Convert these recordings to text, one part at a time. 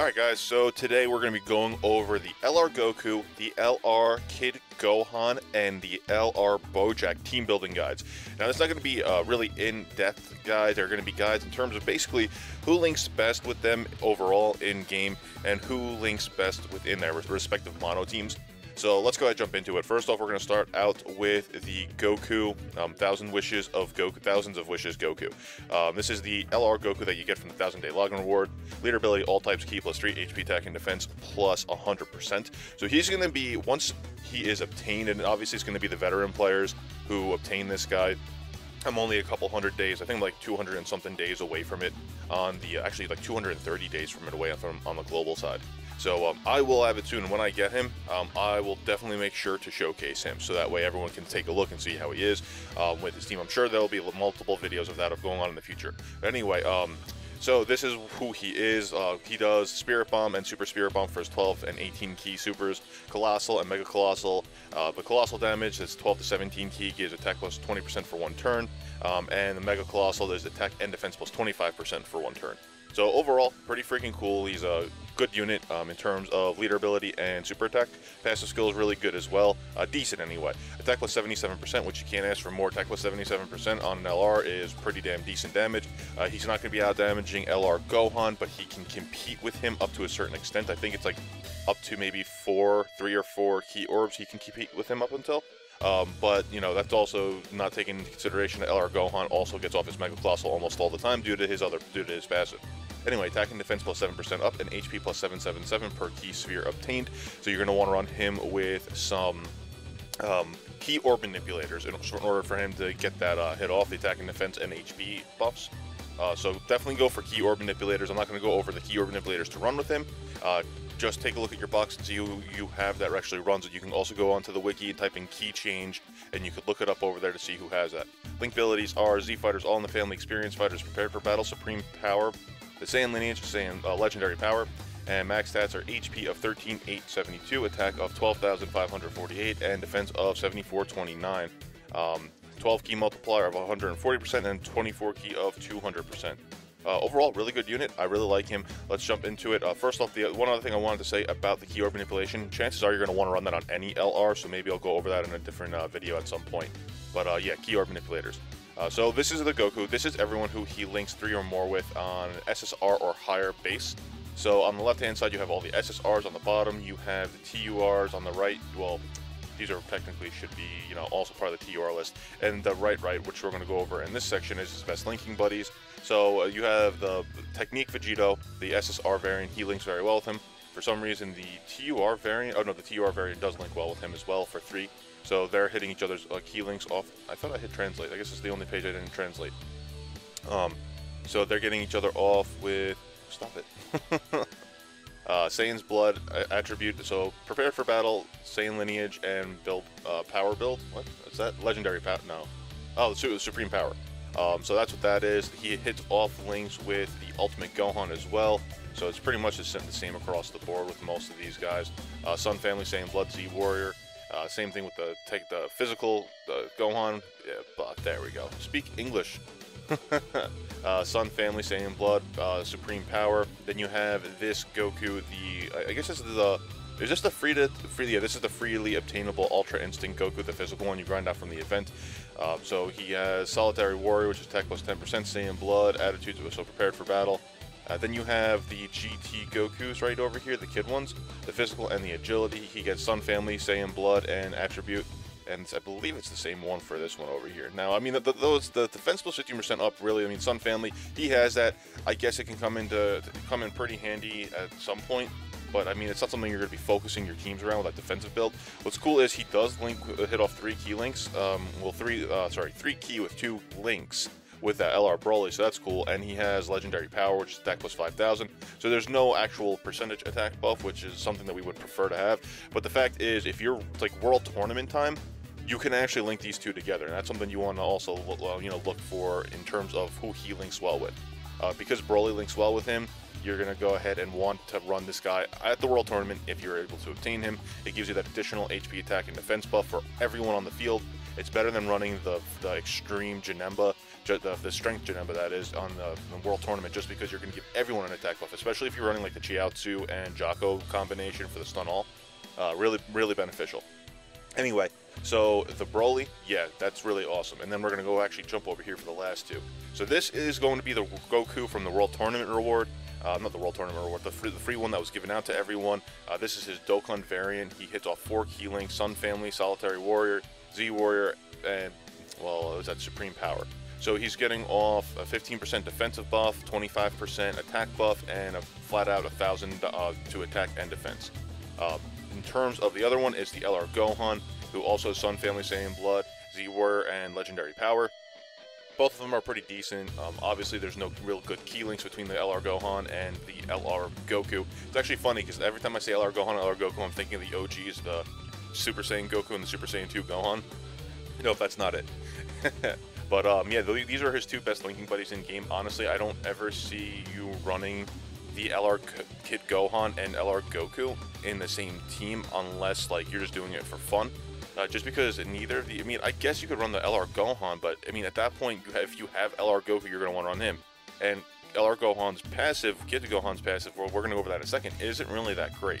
Alright guys, so today we're going to be going over the LR Goku, the LR Kid Gohan, and the LR Bojack team building guides. Now it's not going to be really in-depth guides. They're going to be guides in terms of basically who links best with them overall in-game and who links best within their respective mono teams. So let's go ahead and jump into it. First off, we're going to start out with the Goku, Thousands of Wishes Goku. This is the LR Goku that you get from the 1000 Day Login Reward. Leader ability, all types key, +3, HP, attack, and defense, +100%. So he's going to be, once he is obtained, and obviously it's going to be the veteran players who obtain this guy. I'm only a couple hundred days, I think like 200 and something days away from it on the, actually like 230 days from it away on the global side. So I will have it soon. When I get him, I will definitely make sure to showcase him, so that way everyone can take a look and see how he is with his team. I'm sure there'll be multiple videos of that going on in the future. But anyway, so this is who he is. He does Spirit Bomb and Super Spirit Bomb for his 12 and 18 key supers, Colossal and Mega Colossal. The Colossal damage, that's 12 to 17 key, gives attack +20% for one turn, and the Mega Colossal does attack and defense +25% for one turn. So overall, pretty freaking cool. He's a good unit in terms of leader ability and super attack. Passive skill is really good as well. Decent anyway. Attack +77%, which you can't ask for more. Attack +77% on an LR is pretty damn decent damage. He's not going to be out damaging LR Gohan, but he can compete with him up to a certain extent. I think it's like up to maybe three or four key orbs he can compete with him up until. But, you know, that's also not taken into consideration that LR Gohan also gets off his Mega Colossal almost all the time due to his passive. Anyway, attack and defense +7% up and HP +777 per key sphere obtained. So you're going to want to run him with some key orb manipulators in order for him to get that hit off, the attack and defense and HP buffs. So definitely go for key orb manipulators. I'm not going to go over the key orb manipulators to run with him. Just take a look at your box and see who you have that actually runs it. You can also go onto the wiki and type in key change, and you could look it up over there to see who has that. Link abilities are Z fighters, all in the family, experienced fighters, prepared for battle, supreme power, the Saiyan lineage, Saiyan legendary power, and max stats are HP of 13,872, attack of 12,548, and defense of 7,429. 12 key multiplier of 140% and 24 key of 200%. Overall, really good unit. I really like him. Let's jump into it. First off, one other thing I wanted to say about the key orb manipulation. Chances are you're going to want to run that on any LR, so maybe I'll go over that in a different video at some point. But yeah, key orb manipulators. So this is the Goku. This is everyone who he links 3 or more with on an SSR or higher base. So on the left-hand side, you have all the SSRs on the bottom. You have the TURs on the right. Well, these are technically should be, you know, also part of the TUR list. And the right, which we're going to go over in this section, is his best linking buddies. So you have the Technique Vegito, the SSR variant. He links very well with him. For some reason, the TUR variant, oh no, the TUR variant does link well with him as well for 3. So they're hitting each other's key links off. I thought I hit translate. I guess it's the only page I didn't translate. So they're getting each other off with, stop it. Saiyan's blood attribute, so prepare for battle, Saiyan lineage, and build power build. What is that? Legendary power? No. Oh, the supreme power. So that's what that is. He hits off links with the Ultimate Gohan as well. So it's pretty much just the same across the board with most of these guys. Sun family, Saiyan blood, Z warrior. Same thing with the physical Gohan. Yeah, but there we go. Speak English. Sun family, Saiyan blood, supreme power. Then you have this Goku, I guess this is the freely obtainable Ultra Instinct Goku, the physical one you grind out from the event. So he has Solitary Warrior, which is attack +10%, Saiyan blood, attitudes, so prepared for battle. Then you have the GT Gokus right over here, the kid ones, the physical and the agility. He gets Sun family, Saiyan blood, and attribute. And I believe it's the same one for this one over here. Now, I mean, the defense +15% up, really. I mean, Sun family, he has that. I guess it can come in pretty handy at some point. But, I mean, it's not something you're going to be focusing your teams around with that defensive build. What's cool is he does hit off 3 key links. Well, 3 key with 2 links with that LR Broly, so that's cool. And he has legendary power, which is attack +5,000. So there's no actual percentage attack buff, which is something that we would prefer to have. But the fact is, if you're, like, World Tournament time, you can actually link these two together. And that's something you want to also, you know, look for in terms of who he links well with. Because Broly links well with him, you're going to go ahead and want to run this guy at the World Tournament if you're able to obtain him. It gives you that additional HP, attack, and defense buff for everyone on the field. It's better than running the extreme Janemba the strength gen, but that is on the World Tournament, just because you're going to give everyone an attack buff, especially if you're running like the Chiaotzu and Jocko combination for the stun all. Really beneficial. Anyway, so the Broly, yeah, that's really awesome. And then we're going to go actually jump over here for the last two. So this is going to be the Goku from the World Tournament Reward. Not the World Tournament Reward, the free one that was given out to everyone. This is his Dokkan variant. He hits off 4 Keyling, Sun Family, Solitary Warrior, Z Warrior, and, well, it was at Supreme Power. So he's getting off a 15% defensive buff, 25% attack buff, and a flat out 1,000 to attack and defense. In terms of the other one is the LR Gohan, who also Sun Family, Saiyan Blood, Z Warrior, and Legendary Power. Both of them are pretty decent. Obviously, there's no real good key links between the LR Gohan and the LR Goku. It's actually funny because every time I say LR Gohan, LR Goku, I'm thinking of the OGs, the Super Saiyan Goku and the Super Saiyan 2 Gohan. Nope, that's not it. But yeah, these are his two best linking buddies in game. Honestly, I don't ever see you running the LR Kid Gohan and LR Goku in the same team unless like you're just doing it for fun. Just because neither of the, I mean, I guess you could run the LR Gohan, but I mean, at that point, if you have LR Goku, you're going to want to run him. And LR Gohan's passive, Kid Gohan's passive, well, we're going to go over that in a second, isn't really that great.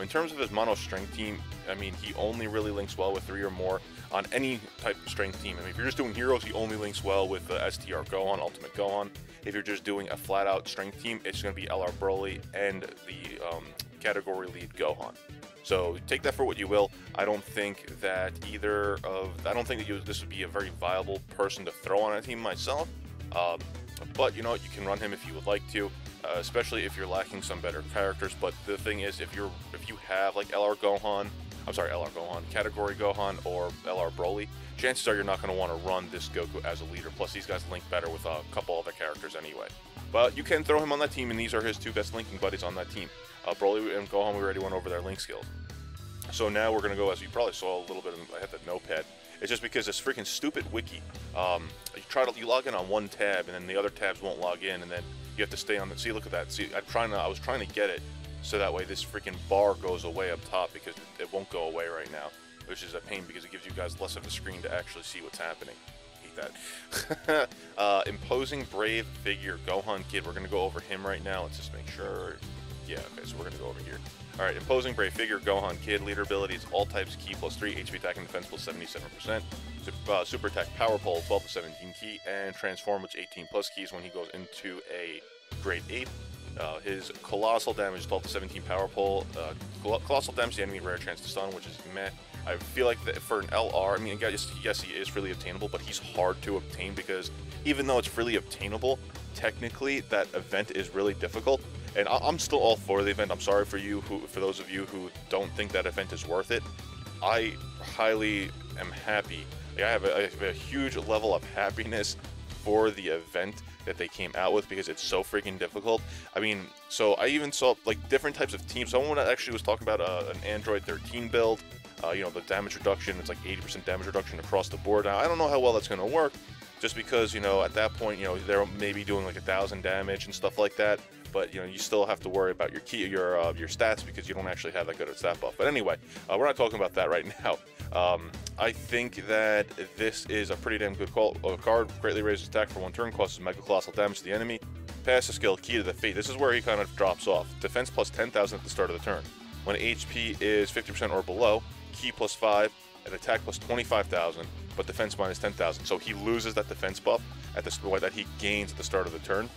In terms of his mono strength team, I mean, he only really links well with 3 or more on any type of strength team. I mean, if you're just doing heroes, he only links well with the STR Gohan, Ultimate Gohan. If you're just doing a flat-out strength team, it's going to be LR Broly and the category lead Gohan. So take that for what you will. I don't think that this would be a very viable person to throw on a team myself. But you know what, you can run him if you would like to, especially if you're lacking some better characters. But the thing is, if you have like LR Gohan, Category Gohan, or LR Broly, chances are you're not going to want to run this Goku as a leader. Plus, these guys link better with a couple other characters anyway. But you can throw him on that team, and these are his two best linking buddies on that team. Broly and Gohan, we already went over their link skills. So now we're going to go, as you probably saw a little bit, I had the notepad. It's just because this freaking stupid wiki, you log in on one tab, and then the other tabs won't log in, and then you have to stay on the, see, look at that. See, I was trying to get it, so that way this freaking bar goes away up top, because it won't go away right now, which is a pain because it gives you guys less of a screen to actually see what's happening. That. Imposing Brave Figure Gohan Kid. We're going to go over him right now. Let's just make sure. Yeah, okay, so we're going to go over here. Alright, Imposing Brave Figure Gohan Kid. Leader abilities, all types key +3, HP attack and defense +77%, super attack power pole 12-17 key, and transform which 18+ keys when he goes into a grade 8. His colossal damage 12-17 power pole, colossal damage to enemy, rare chance to stun, which is meh. I feel like that for an LR, I mean, yes, he is freely obtainable, but he's hard to obtain because even though it's freely obtainable, technically that event is really difficult. And I'm still all for the event. I'm sorry for you for those of you who don't think that event is worth it. I highly am happy. Like, I have a huge level of happiness for the event that they came out with because it's so freaking difficult. I mean, so I even saw like different types of teams. Someone actually was talking about an Android 13 build. You know, the damage reduction, it's like 80% damage reduction across the board. Now, I don't know how well that's going to work, just because, you know, at that point, you know, they're maybe doing like 1,000 damage and stuff like that, but, you know, you still have to worry about your key, your stats, because you don't actually have that good of a stat buff. But anyway, we're not talking about that right now. I think that this is a pretty damn good card. Greatly raises attack for 1 turn, causes mega colossal damage to the enemy. Passive skill, Key to the Fate. This is where he kind of drops off. Defense +10,000 at the start of the turn. When HP is 50% or below, Key +5 and attack +25,000, but defense -10,000. So he loses that defense buff at the that he gains at the start of the turn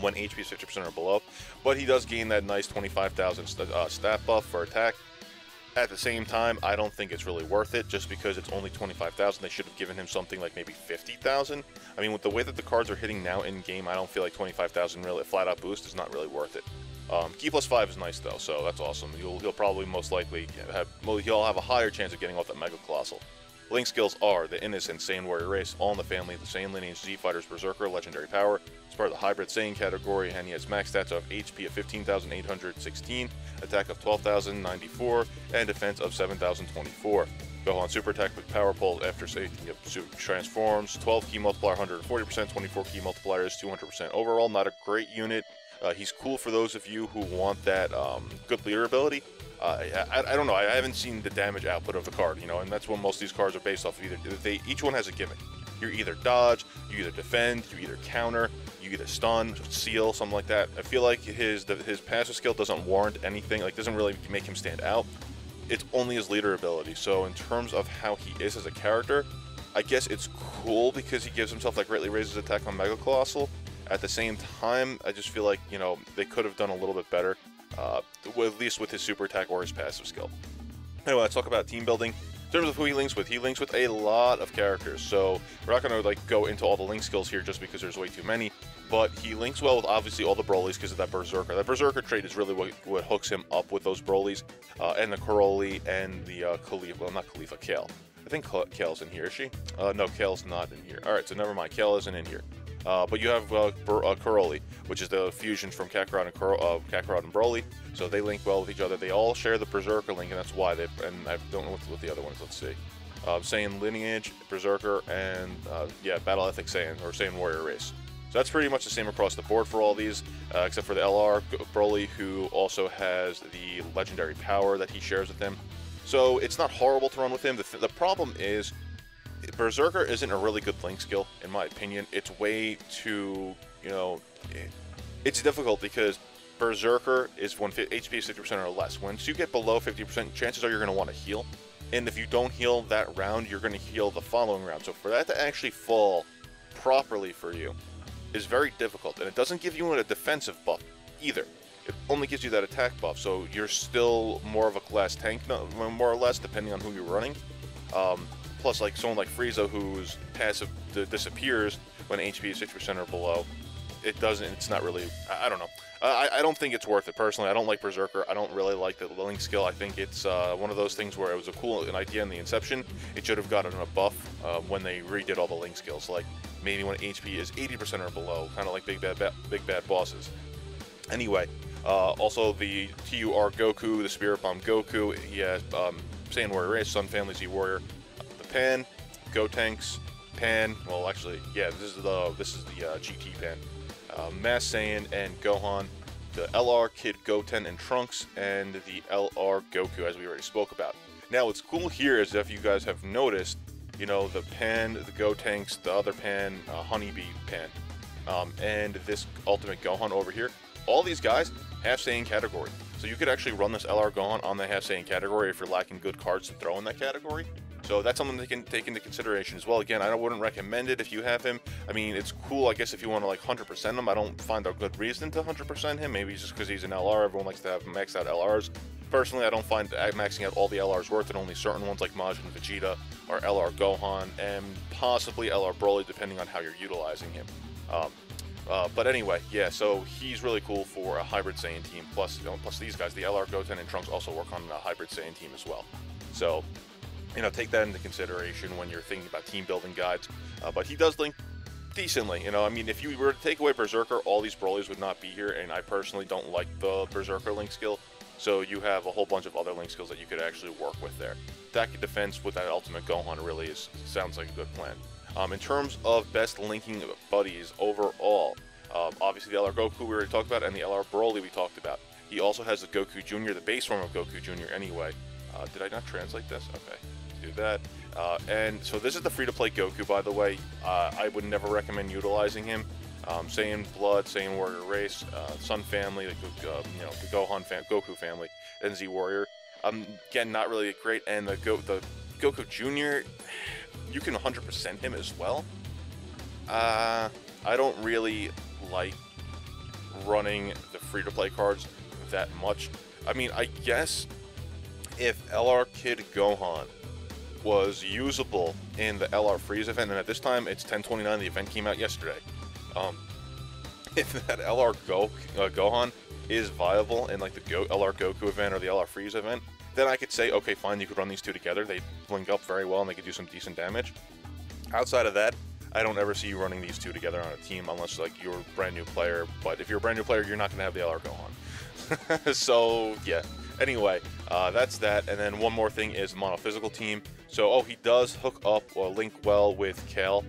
when HP is 50% or below. But he does gain that nice 25,000 stat buff for attack. At the same time, I don't think it's really worth it just because it's only 25,000. They should have given him something like maybe 50,000. I mean, with the way that the cards are hitting now in game, I don't feel like 25,000 really a flat out boost is not really worth it. Key +5 is nice though, so that's awesome. He'll probably most likely he'll have a higher chance of getting off that Mega Colossal. Link skills are the Innocent, Saiyan Warrior Race, All in the Family, the Saiyan Lineage, Z Fighters, Berserker, Legendary Power. It's part of the Hybrid Saiyan category, and he has max stats of HP of 15,816, attack of 12,094, and defense of 7,024. Gohan Super Attack with Power Pole after safety transforms, 12 key multiplier, 140%, 24 key multipliers, 200% overall. Not a great unit. He's cool for those of you who want that good leader ability. I don't know. I haven't seen the damage output of the card, you know, and that's what most of these cards are based off of. Each one has a gimmick. you either dodge, you either defend, you either counter, you either stun, seal, something like that. I feel like his passive skill doesn't warrant anything, like doesn't really make him stand out. It's only his leader ability. So in terms of how he is as a character, I guess it's cool because he gives himself, like, greatly raises attack on Mega Colossal. At the same time, I just feel like, you know, they could have done a little bit better, at least with his super attack or his passive skill. Anyway, let's talk about team building. In terms of who he links with a lot of characters, so we're not going to, like, go into all the link skills here just because there's way too many, but he links well with obviously all the Brolys because of that Berserker. That Berserker trait is really what hooks him up with those Brolys, and the Coroli, and the Khalifa, well, not Khalifa, Kale. I think Kale's in here, is she? No, Kale's not in here. Alright, so never mind, Kale isn't in here. But you have Coroli, which is the fusions from Kakarot and Broly, so they link well with each other. They all share the Berserker link, and that's why they, and I don't know what the other one is, let's see. Saiyan Lineage, Berserker, and yeah, Battle Ethic Saiyan, or Saiyan Warrior Race. So that's pretty much the same across the board for all these, except for the LR Broly, who also has the legendary power that he shares with them. So it's not horrible to run with him. The problem is, Berserker isn't a really good link skill, in my opinion. It's way too, you know, it's difficult because Berserker is when HP is 50% or less. Once you get below 50%, chances are you're going to want to heal. And if you don't heal that round, you're going to heal the following round. So for that to actually fall properly for you is very difficult. And it doesn't give you a defensive buff either. It only gives you that attack buff. So you're still more of a class tank, more or less, depending on who you're running. Plus, like, someone like Frieza, whose passive disappears when HP is 60% or below, it doesn't, it's not really, I don't know. I don't think it's worth it, personally. I don't like Berserker. I don't really like the link skill. I think it's one of those things where it was a cool idea in the inception. It should have gotten a buff when they redid all the link skills, like maybe when HP is 80% or below, kind of like big bad bosses. Anyway, also the TUR Goku, the Spirit Bomb Goku, he has Saiyan Warrior Race, Sun Family, Z Warrior, Pan, Gotenks, Pan. Well, actually, yeah, this is the GT Pan, Mass Saiyan and Gohan, the LR Kid Goten and Trunks, and the LR Goku, as we already spoke about. Now, what's cool here is if you guys have noticed, you know, the Pan, the Gotenks, the other Pan, Honeybee Pan, and this Ultimate Gohan over here. All these guys have Saiyan category, so you could actually run this LR Gohan on the half Saiyan category if you're lacking good cards to throw in that category. So that's something they can take into consideration as well. Again, I wouldn't recommend it if you have him. I mean, it's cool, I guess, if you want to, like, 100% him. I don't find a good reason to 100% him. Maybe it's just because he's an LR. Everyone likes to have maxed out LRs. Personally, I don't find maxing out all the LRs worth, and only certain ones like Majin Vegeta or LR Gohan and possibly LR Broly, depending on how you're utilizing him. But anyway, yeah, so he's really cool for a hybrid Saiyan team. Plus, you know, plus these guys, the LR Goten and Trunks, also work on a hybrid Saiyan team as well. So, you know, take that into consideration when you're thinking about team building guides. But he does link decently. You know, I mean, if you were to take away Berserker, all these Brolys would not be here, and I personally don't like the Berserker link skill. So you have a whole bunch of other link skills that you could actually work with there. Attack and defense with that Ultimate Gohan really is, sounds like a good plan. In terms of best linking buddies overall, obviously the LR Goku we already talked about, and the LR Broly we talked about. He also has the Goku Jr., the base form of Goku Jr. anyway. Did I not translate this? Okay. That and so this is the free-to-play Goku, by the way. I would never recommend utilizing him. Saiyan Blood, Saiyan Warrior Race, Sun Family, the you know, the Goku family, and Z Warrior. Again, not really great. And the Goku Jr., you can 100% him as well. I don't really like running the free-to-play cards that much. I mean, I guess if LR Kid Gohan was usable in the LR Freeze event, and at this time it's 10:29, the event came out yesterday. If that LR Gohan is viable in, like, the LR Goku event or the LR Freeze event, then I could say, okay, fine, you could run these two together. They link up very well and they could do some decent damage. Outside of that, I don't ever see you running these two together on a team unless, like, you're a brand new player. But if you're a brand new player, you're not going to have the LR Gohan. So, yeah. Anyway, that's that, and then one more thing is the monophysical team. So, oh, he does hook up or link well with Kale.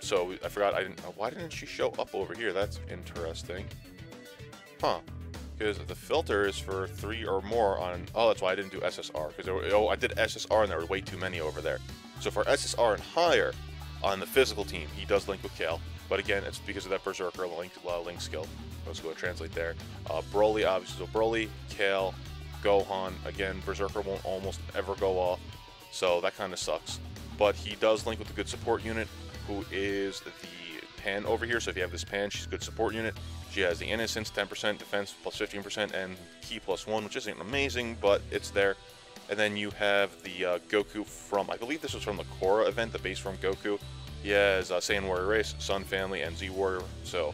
So I forgot, I didn't, why didn't she show up over here? That's interesting. Huh, because the filter is for 3 or more on, oh, that's why I didn't do SSR, because I did SSR and there were way too many over there. So for SSR and higher, on the physical team, he does link with Kale, but again, it's because of that Berserker link skill. Let's go translate there. Broly, obviously, so Broly, Kale, Gohan, again, Berserker won't almost ever go off, so that kind of sucks. But he does link with the good support unit, who is the Pan over here. So if you have this Pan, she's a good support unit. She has the Innocence, 10%, Defense, plus 15%, and Ki, plus 1, which isn't amazing, but it's there. And then you have the Goku from, I believe this was from the Korra event, the base from Goku. He has Saiyan Warrior Race, Sun Family, and Z Warrior. So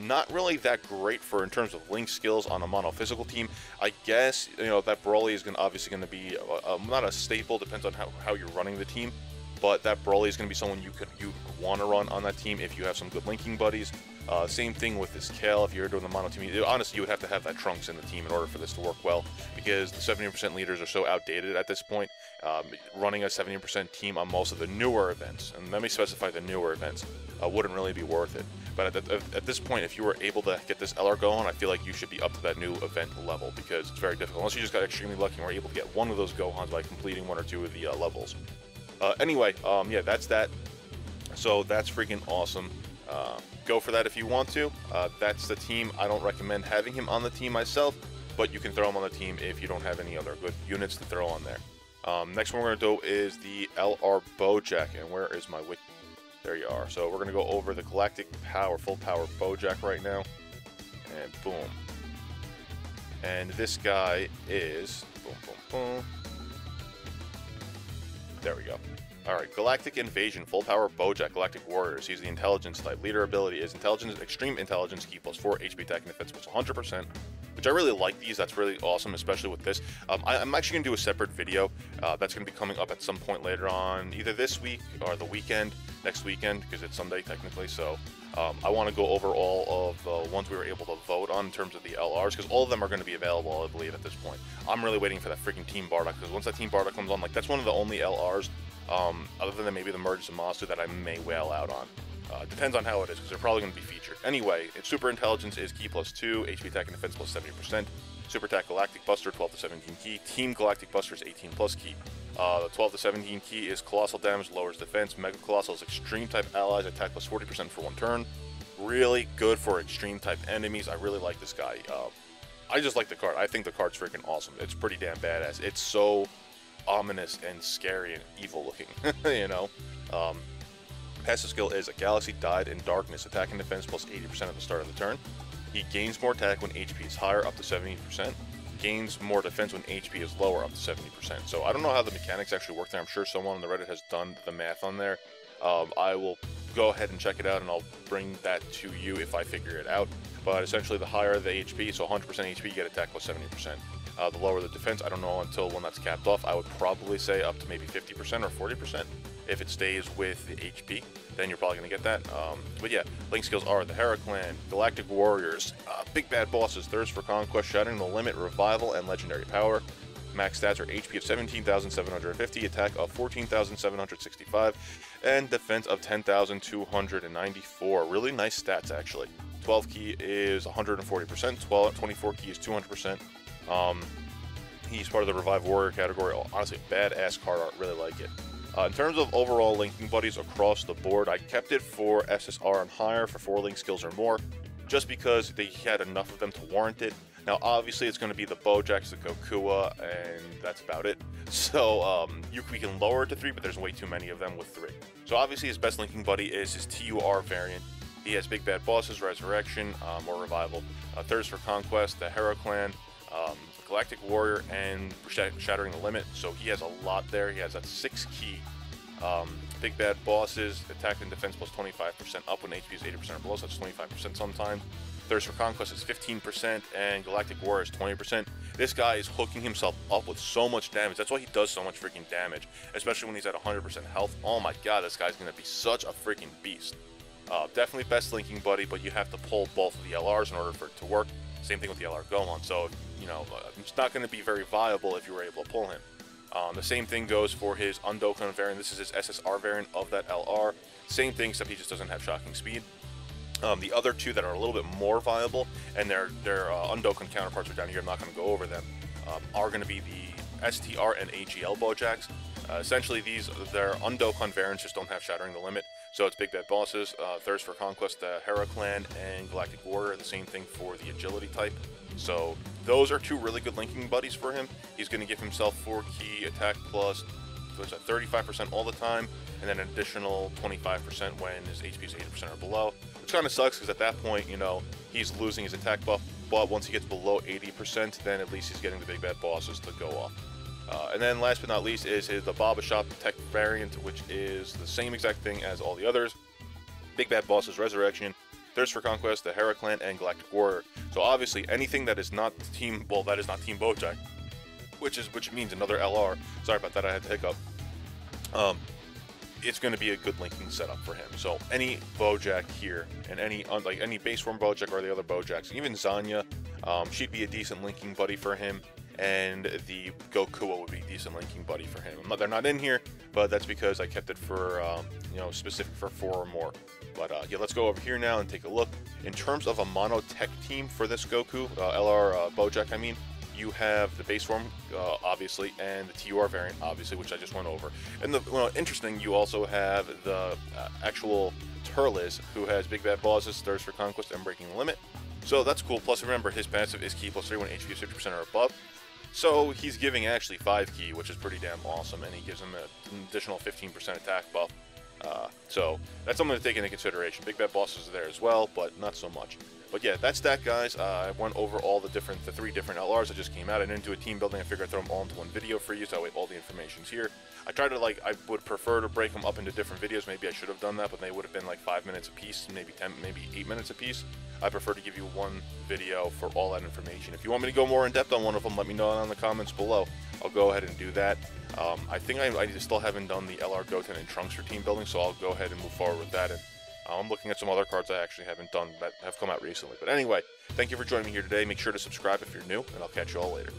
not really that great for in terms of link skills on a monophysical team. I guess, you know, that Broly is obviously going to be not a staple, depends on how you're running the team. But that Broly is going to be someone you want to run on that team if you have some good linking buddies. Same thing with this Kale. If you're doing the mono team, honestly, you would have to have that Trunks in the team in order for this to work well, because the 70% leaders are so outdated at this point. Running a 70% team on most of the newer events, and let me specify the newer events, wouldn't really be worth it. But at this point, if you were able to get this LR Gohan, I feel like you should be up to that new event level, because it's very difficult. Unless you just got extremely lucky and were able to get one of those Gohans by completing one or two of the levels. Anyway, yeah, that's that. So that's freaking awesome. Go for that if you want to. That's the team. I don't recommend having him on the team myself, but you can throw him on the team if you don't have any other good units to throw on there. Next one we're going to do is the LR Bojack. And where is my wiki? There you are. So we're going to go over the Galactic Power, Full Power Bojack right now. And boom. And this guy is... boom, boom, boom. There we go. Alright, Galactic Invasion, Full Power Bojack, Galactic Warriors. He's the Intelligence type. Leader ability is Intelligence, Extreme Intelligence, Ki plus 4, HP attack and defense plus 100%, which I really like these. That's really awesome, especially with this. I'm actually going to do a separate video that's going to be coming up at some point later on, either this week or the weekend, next weekend, because it's Sunday technically, so... I want to go over all of the ones we were able to vote on in terms of the LRs, because all of them are going to be available, I believe, at this point. I'm really waiting for that freaking Team Bardock, because once that Team Bardock comes on, like, that's one of the only LRs, other than maybe the Merge Zamasu, that I may whale out on. Depends on how it is, because they're probably going to be featured. Anyway, its super intelligence is Ki plus 2, HP attack and defense plus 70%, super attack Galactic Buster, 12 to 17 Ki, Team Galactic Buster is 18 plus Ki. The 12 to 17 Ki is Colossal Damage, lowers defense. Mega Colossal is Extreme type allies, attack plus 40% for one turn. Really good for Extreme type enemies. I really like this guy. I just like the card. I think the card's freaking awesome. It's pretty damn badass. It's so ominous and scary and evil looking, you know. Passive skill is A Galaxy Died in Darkness, attack and defense plus 80% at the start of the turn. He gains more attack when HP is higher, up to 70%. Gains more defense when HP is lower, up to 70%. So I don't know how the mechanics actually work there. I'm sure someone on the Reddit has done the math on there. I will go ahead and check it out, and I'll bring that to you if I figure it out. But essentially, the higher the HP, so 100% HP, you get attack plus 70%. The lower the defense, I don't know until when that's capped off. I would probably say up to maybe 50% or 40%. If it stays with the HP, then you're probably going to get that. But yeah, link skills are the Hera Clan, Galactic Warriors, Big Bad Bosses, Thirst for Conquest, Shattering the Limit, Revival, and Legendary Power. Max stats are HP of 17,750, attack of 14,765, and defense of 10,294. Really nice stats, actually. 12 Ki is 140%, 24 Ki is 200%. He's part of the Revive Warrior category. Honestly, badass card art. Really like it. In terms of overall linking buddies across the board, I kept it for SSR and higher for 4 link skills or more, just because they had enough of them to warrant it. Now, obviously, it's going to be the Bojacks, the Gokua, and that's about it. So we can lower it to 3, but there's way too many of them with 3. So obviously, his best linking buddy is his TUR variant. He has Big Bad Bosses, Resurrection, or Revival, Thirst for Conquest, the Hera Clan, Galactic Warrior, and Shattering the Limit. So he has a lot there. He has that 6 Ki. Big Bad Bosses, attack and defense plus 25% up when HP is 80% or below, so that's 25% sometimes. Thirst for Conquest is 15%, and Galactic Warrior is 20%. This guy is hooking himself up with so much damage. That's why he does so much freaking damage, especially when he's at 100% health. Oh my god, this guy's going to be such a freaking beast. Definitely best linking buddy, but you have to pull both of the LRs in order for it to work. Same thing with the LR Gohan, so you know it's not going to be very viable if you were able to pull him. The same thing goes for his Undokan variant. This is his SSR variant of that LR. Same thing, except he just doesn't have shocking speed. The other two that are a little bit more viable, and their Undokan counterparts are down here. I'm not going to go over them. Are going to be the STR and HEL Bojacks. Essentially, their Undokan variants just don't have Shattering the Limit, so it's Big Bad Bosses, Thirst for Conquest, the Hera Clan, and Galactic Warrior, the same thing for the Agility type. So those are two really good linking buddies for him. He's going to give himself 4 key attack plus, so at 35% all the time, and then an additional 25% when his HP is 80% or below, which kind of sucks because at that point, you know, he's losing his attack buff, but once he gets below 80%, then at least he's getting the Big Bad Bosses to go off. And then last but not least is the Baba Shop Tech variant, which is the same exact thing as all the others. Big Bad Bosses Resurrection, Thirst for Conquest, the Hera Clan, and Galactic Warrior. So obviously anything that is not Team, well, that is not Team Bojack, which means another LR. Sorry about that, I had to hiccup. It's going to be a good linking setup for him. So any Bojack here, and any base form Bojack or the other Bojacks, even Zonya, she'd be a decent linking buddy for him. And the Goku would be a decent linking buddy for him. They're not in here, but that's because I kept it for, you know, specific for 4 or more. But yeah, let's go over here now and take a look. In terms of a mono tech team for this Goku, LR Bojack, I mean, you have the base form, obviously, and the TUR variant, obviously, which I just went over. And the interesting, you also have the actual Turles, who has Big Bad Bosses, Thirst for Conquest, and Breaking the Limit. So that's cool. Plus, remember, his passive is key plus 3 when HP is 50% or above. So he's giving actually 5 ki, which is pretty damn awesome, and he gives him an additional 15% attack buff. So that's something to take into consideration. Big Bad Bosses are there as well, but not so much. But yeah, that's that, guys. I went over all the 3 different LRs that just came out, and into a team building. I figured I'd throw them all into one video for you, so that way all the information's here. I tried to, like, I would prefer to break them up into different videos. Maybe I should have done that, but they would have been like 5 minutes a piece, maybe 10, maybe 8 minutes a piece. I prefer to give you one video for all that information. If you want me to go more in depth on one of them, let me know in the comments below. I'll go ahead and do that. I think I still haven't done the LR Goten and Trunks for team building, so I'll go ahead and move forward with that. And I'm looking at some other cards I actually haven't done that have come out recently. But anyway, thank you for joining me here today. Make sure to subscribe if you're new, and I'll catch you all later.